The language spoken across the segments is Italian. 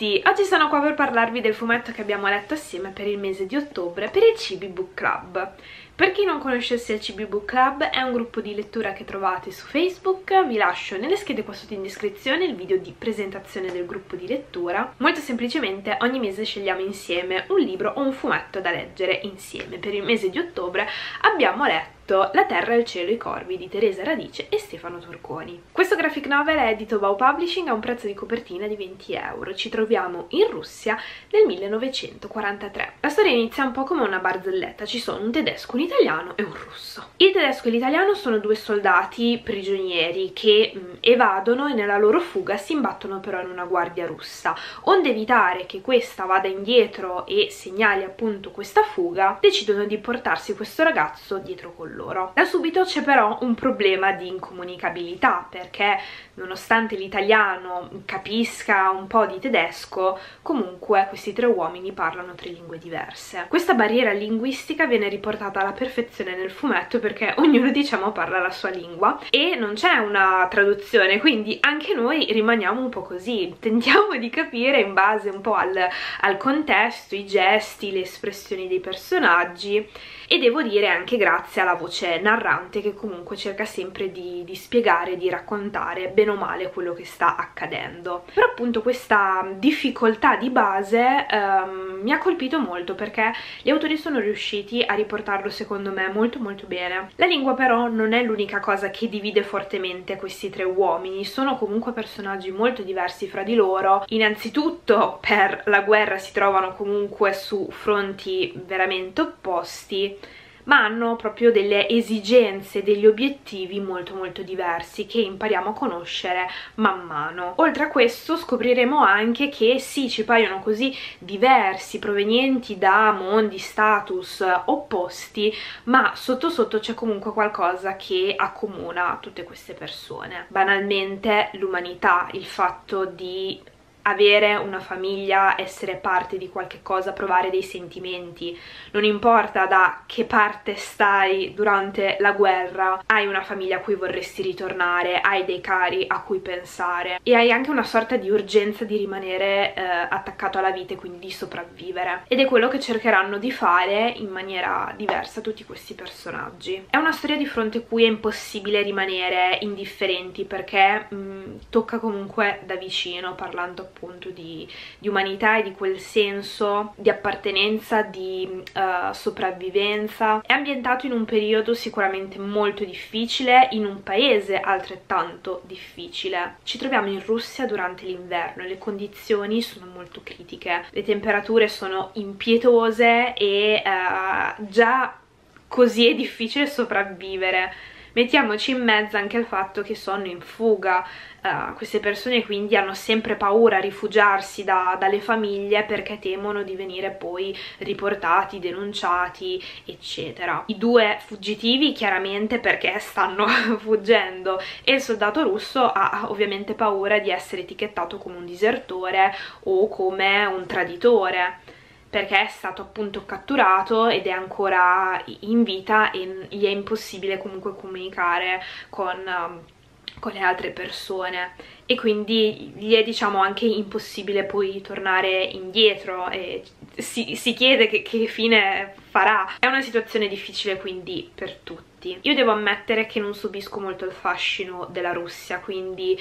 tutti! Oggi sono qua per parlarvi del fumetto che abbiamo letto assieme per il mese di ottobre per il Chibi Book Club. Per chi non conoscesse il Chibi Book Club, è un gruppo di lettura che trovate su Facebook. Vi lascio nelle schede qua sotto in descrizione il video di presentazione del gruppo di lettura. Molto semplicemente ogni mese scegliamo insieme un libro o un fumetto da leggere insieme. Per il mese di ottobre abbiamo letto La terra, il cielo, i corvi di Teresa Radice e Stefano Turconi. Questo graphic novel è edito Bao Publishing a un prezzo di copertina di 20 euro. Ci troviamo in Russia nel 1943. La storia inizia un po' come una barzelletta, ci sono un tedesco, un italiano e un russo. Il tedesco e l'italiano sono due soldati prigionieri che evadono e nella loro fuga si imbattono però in una guardia russa. Onde evitare che questa vada indietro e segnali appunto questa fuga, decidono di portarsi questo ragazzo dietro con loro. Da subito c'è però un problema di incomunicabilità, perché nonostante l'italiano capisca un po' di tedesco, comunque questi tre uomini parlano tre lingue diverse. Questa barriera linguistica viene riportata alla perfezione nel fumetto, perché ognuno, diciamo, parla la sua lingua e non c'è una traduzione, quindi anche noi rimaniamo un po' così, tentiamo di capire in base un po' al contesto, i gesti, le espressioni dei personaggi, e devo dire anche grazie alla voce narrante che comunque cerca sempre di spiegare, di raccontare bene o male quello che sta accadendo. Però appunto questa difficoltà di base mi ha colpito molto, perché gli autori sono riusciti a riportarlo secondo me molto bene. La lingua però non è l'unica cosa che divide fortemente questi tre uomini, sono comunque personaggi molto diversi fra di loro. Innanzitutto per la guerra si trovano comunque su fronti veramente opposti, ma hanno proprio delle esigenze, degli obiettivi molto diversi che impariamo a conoscere man mano. Oltre a questo scopriremo anche che sì, ci paiono così diversi, provenienti da mondi, status opposti, ma sotto sotto c'è comunque qualcosa che accomuna tutte queste persone. Banalmente l'umanità, il fatto di avere una famiglia, essere parte di qualche cosa, provare dei sentimenti. Non importa da che parte stai durante la guerra, hai una famiglia a cui vorresti ritornare, hai dei cari a cui pensare e hai anche una sorta di urgenza di rimanere attaccato alla vita e quindi di sopravvivere. Ed è quello che cercheranno di fare in maniera diversa tutti questi personaggi. È una storia di fronte cui è impossibile rimanere indifferenti, perché tocca comunque da vicino, parlando appunto di umanità e di quel senso di appartenenza, di sopravvivenza. È ambientato in un periodo sicuramente molto difficile, in un paese altrettanto difficile. Ci troviamo in Russia durante l'inverno, le condizioni sono molto critiche, le temperature sono impietose e già così è difficile sopravvivere. Mettiamoci in mezzo anche il fatto che sono in fuga, queste persone quindi hanno sempre paura a rifugiarsi dalle famiglie, perché temono di venire poi riportati, denunciati, eccetera. I due fuggitivi chiaramente perché stanno fuggendo, e il soldato russo ha ovviamente paura di essere etichettato come un disertore o come un traditore, perché è stato appunto catturato ed è ancora in vita e gli è impossibile comunque comunicare con le altre persone, e quindi gli è, diciamo, anche impossibile poi tornare indietro e si chiede che fine farà. È una situazione difficile quindi per tutti. Io devo ammettere che non subisco molto il fascino della Russia, quindi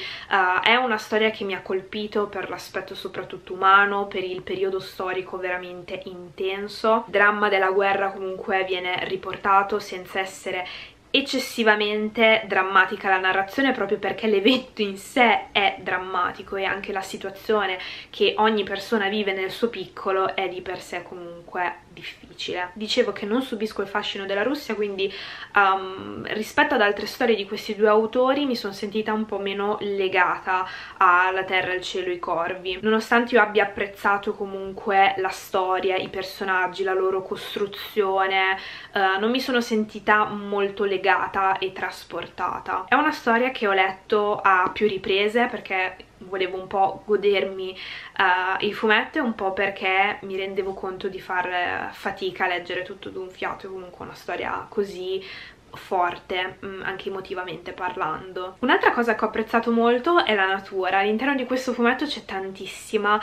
è una storia che mi ha colpito per l'aspetto soprattutto umano, per il periodo storico veramente intenso. Il dramma della guerra comunque viene riportato senza essere eccessivamente drammatica la narrazione, proprio perché l'evento in sé è drammatico e anche la situazione che ogni persona vive nel suo piccolo è di per sé comunque difficile. Dicevo che non subisco il fascino della Russia, quindi rispetto ad altre storie di questi due autori mi sono sentita un po' meno legata alla terra, il cielo, i corvi, nonostante io abbia apprezzato comunque la storia, i personaggi, la loro costruzione. Non mi sono sentita molto legata e trasportata. È una storia che ho letto a più riprese, perché volevo un po' godermi il fumetto e un po' perché mi rendevo conto di far fatica a leggere tutto d'un fiato, e comunque una storia così forte, anche emotivamente parlando. Un'altra cosa che ho apprezzato molto è la natura. All'interno di questo fumetto c'è tantissima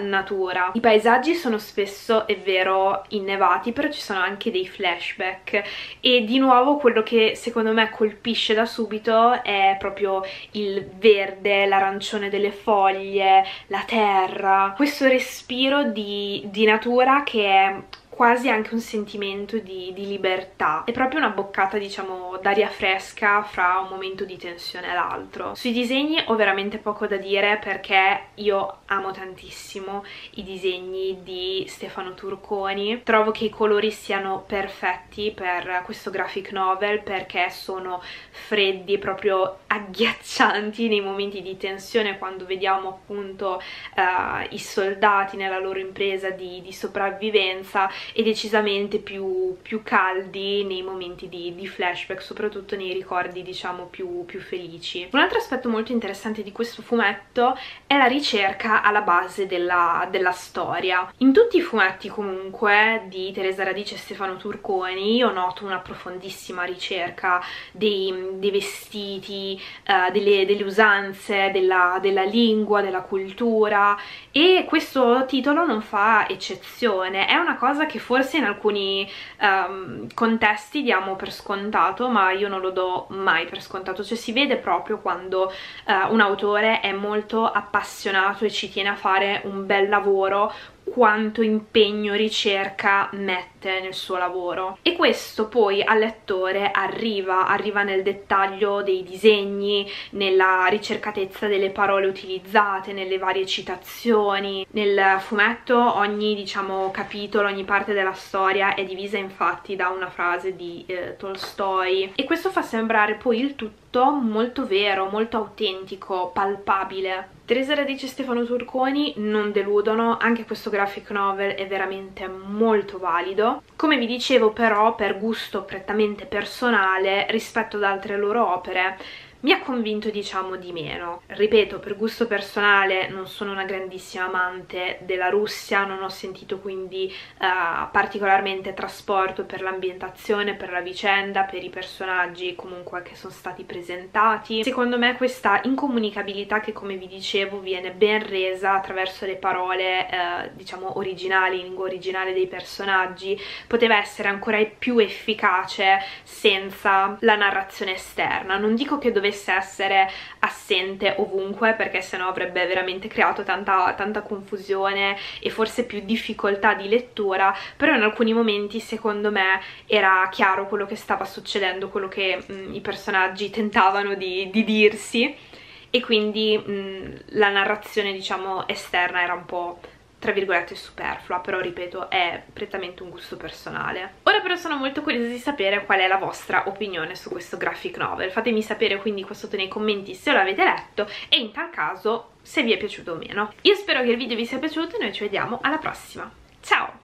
natura. I paesaggi sono spesso, è vero, innevati, però ci sono anche dei flashback, e di nuovo quello che secondo me colpisce da subito è proprio il verde, l'arancione delle foglie, la terra, questo respiro di natura che è quasi anche un sentimento di libertà. È proprio una boccata, diciamo, d'aria fresca fra un momento di tensione e l'altro. Sui disegni ho veramente poco da dire, perché io amo tantissimo i disegni di Stefano Turconi. Trovo che i colori siano perfetti per questo graphic novel, perché sono freddi, proprio agghiaccianti nei momenti di tensione, quando vediamo appunto i soldati nella loro impresa di sopravvivenza, e decisamente più caldi nei momenti di flashback, soprattutto nei ricordi, diciamo, più felici. Un altro aspetto molto interessante di questo fumetto è la ricerca alla base della storia. In tutti i fumetti comunque di Teresa Radice e Stefano Turconi io noto una profondissima ricerca dei vestiti, delle usanze, della lingua, della cultura, e questo titolo non fa eccezione. È una cosa che forse in alcuni contesti diamo per scontato, ma io non lo do mai per scontato, cioè si vede proprio quando un autore è molto appassionato e ci tiene a fare un bel lavoro, quanto impegno, ricerca mette nel suo lavoro, e questo poi al lettore arriva nel dettaglio dei disegni, nella ricercatezza delle parole utilizzate, nelle varie citazioni. Nel fumetto ogni, diciamo, capitolo, ogni parte della storia è divisa infatti da una frase di Tolstoi, e questo fa sembrare poi il tutto molto vero, molto autentico, palpabile. Teresa Radice e Stefano Turconi non deludono, anche questo graphic novel è veramente molto valido. Come vi dicevo, però, per gusto prettamente personale, rispetto ad altre loro opere, mi ha convinto, diciamo, di meno. Ripeto, per gusto personale non sono una grandissima amante della Russia, non ho sentito quindi particolarmente trasporto per l'ambientazione, per la vicenda, per i personaggi comunque che sono stati presentati. Secondo me questa incomunicabilità, che come vi dicevo viene ben resa attraverso le parole diciamo originali, in lingua originale dei personaggi, poteva essere ancora più efficace senza la narrazione esterna. Non dico che dovesse essere assente ovunque, perché sennò avrebbe veramente creato tanta confusione e forse più difficoltà di lettura, però in alcuni momenti secondo me era chiaro quello che stava succedendo, quello che i personaggi tentavano di dirsi, e quindi la narrazione, diciamo, esterna era un po', tra virgolette, superflua, però ripeto, è prettamente un gusto personale. Ora però sono molto curiosa di sapere qual è la vostra opinione su questo graphic novel. Fatemi sapere quindi qua sotto nei commenti se l'avete letto e in tal caso se vi è piaciuto o meno. Io spero che il video vi sia piaciuto e noi ci vediamo alla prossima. Ciao!